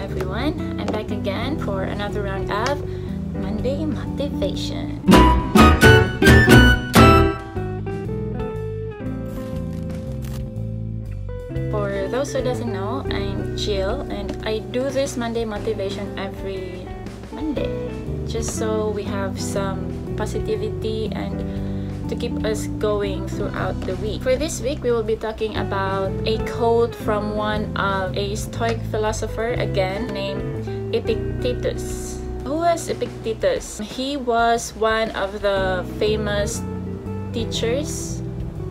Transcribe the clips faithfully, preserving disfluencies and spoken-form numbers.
everyone. I'm back again for another round of Monday Motivation. For those who doesn't know, I'm Jill and I do this Monday Motivation every Monday just so we have some positivity and to keep us going throughout the week. For this week, we will be talking about a quote from one of a Stoic philosopher, again named Epictetus. Who was Epictetus? He was one of the famous teachers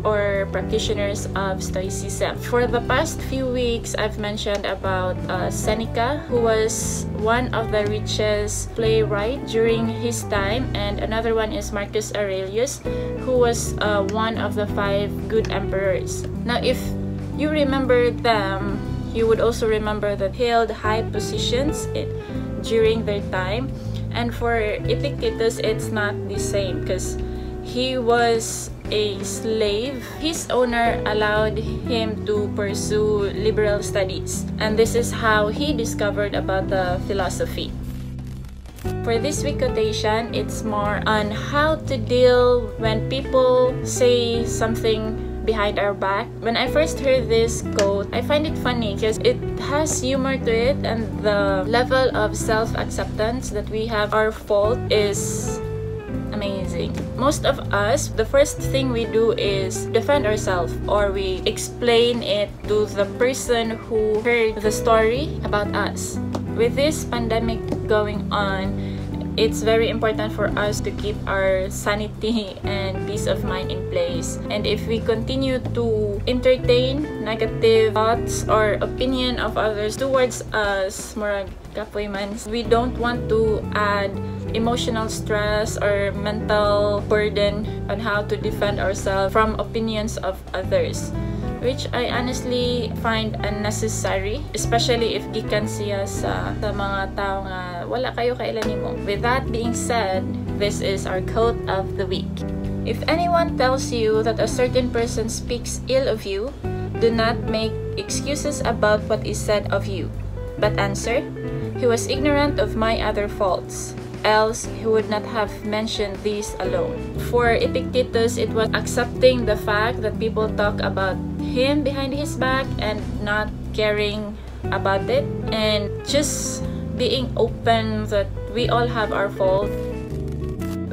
or practitioners of Stoicism. For the past few weeks, I've mentioned about uh, Seneca, who was one of the richest playwrights during his time, and another one is Marcus Aurelius, who was uh, one of the five good emperors. Now, if you remember them, you would also remember that they held high positions in, during their time. And for Epictetus, it's not the same because he was a slave. His owner allowed him to pursue liberal studies, and this is how he discovered about the philosophy. For this week's quotation, it's more on how to deal when people say something behind our back. When I first heard this quote, I find it funny because it has humor to it, and the level of self-acceptance that we have our fault is amazing. Most of us, the first thing we do is defend ourselves, or we explain it to the person who heard the story about us. With this pandemic going on, it's very important for us to keep our sanity and peace of mind in place. And if we continue to entertain negative thoughts or opinion of others towards us, we don't want to add emotional stress or mental burden on how to defend ourselves from opinions of others, which I honestly find unnecessary, especially if gikan siya sa, sa mga tao nga wala kayo kailanin mo. With that being said, this is our quote of the week. If anyone tells you that a certain person speaks ill of you, do not make excuses about what is said of you, but answer, he was ignorant of my other faults. Else he would not have mentioned these alone. For Epictetus, it was accepting the fact that people talk about him behind his back and not caring about it, and just being open that we all have our fault.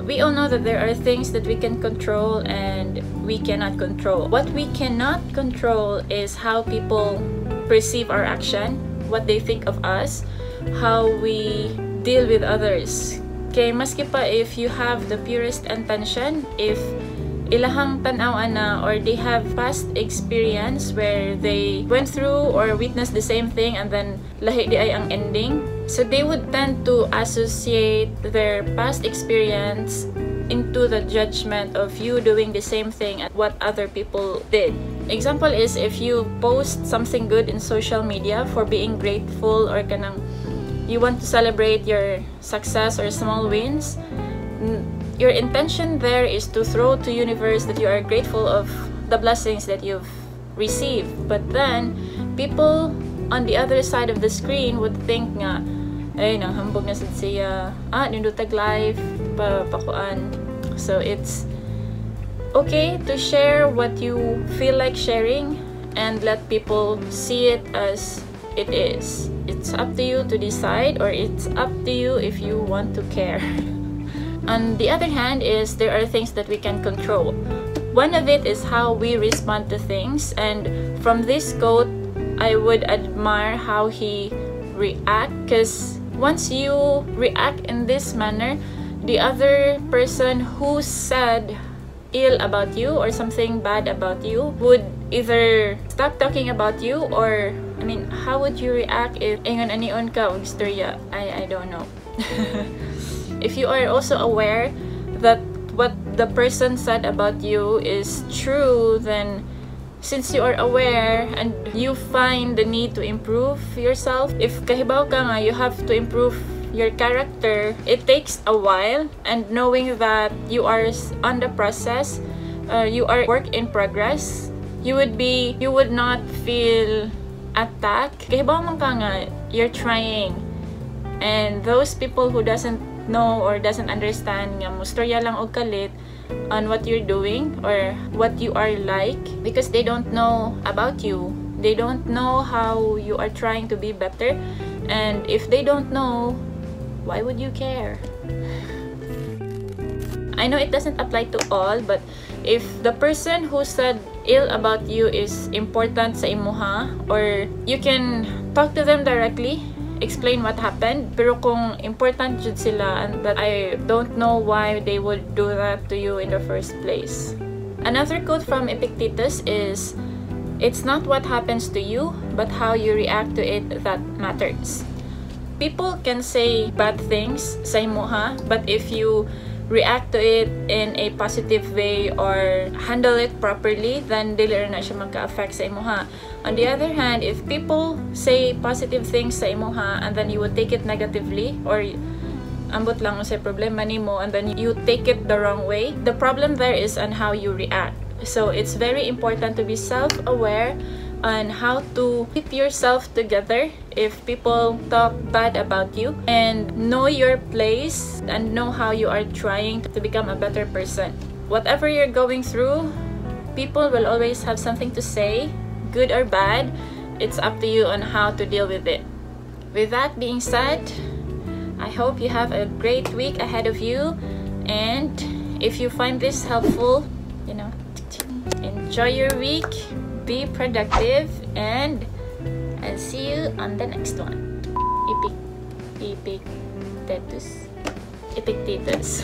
We all know that there are things that we can control and we cannot control. What we cannot control is how people perceive our action, what they think of us, how we deal with others. Kay maski pa if you have the purest intention, if ilahang tanawa na or they have past experience where they went through or witnessed the same thing and then lahi di ay ang ending, so they would tend to associate their past experience into the judgment of you doing the same thing at what other people did. Example is if you post something good in social media for being grateful or kanang you want to celebrate your success or small wins, your intention there is to throw to the universe that you are grateful of the blessings that you've received. But then, people on the other side of the screen would think nga, ay, nanghambog na siya, ah, nindutag life, pa pakuan. So it's okay to share what you feel like sharing and let people see it as it is. It's up to you to decide, or it's up to you if you want to care. On the other hand is there are things that we can control. One of it is how we respond to things, and from this quote I would admire how he react, because once you react in this manner, the other person who said ill about you or something bad about you would either stop talking about you, or I mean, how would you react if ingon anion ka og storya? I I don't know. If you are also aware that what the person said about you is true, then since you are aware and you find the need to improve yourself, if kahibaw ka nga you have to improve your character, it takes a while, and knowing that you are on the process, uh, you are work in progress, you would be you would not feel attack, kahibawang ka nga, you're trying. And those people who doesn't know or doesn't understand nga mustorya lang og kalit on what you're doing or what you are like, because they don't know about you. They don't know how you are trying to be better. And if they don't know, why would you care? I know it doesn't apply to all, but if the person who said ill about you is important sa imuha, or you can talk to them directly, explain what happened. Pero kung important jud sila, and that I don't know why they would do that to you in the first place. Another quote from Epictetus is, "It's not what happens to you, but how you react to it that matters." People can say bad things sa imuha, but if you react to it in a positive way or handle it properly, then dili ra na siya magka-affect sa imuha. On the other hand, if people say positive things sa imuha and then you would take it negatively, or ambot lang sa problema nimo and then you take it the wrong way, the problem there is on how you react. So it's very important to be self-aware on how to keep yourself together if people talk bad about you, and know your place and know how you are trying to become a better person. Whatever you're going through, people will always have something to say, good or bad. It's up to you on how to deal with it. With that being said, I hope you have a great week ahead of you, and if you find this helpful, you know, enjoy your week. Be productive, and I'll see you on the next one. Epic, Epictetus, Epictetus.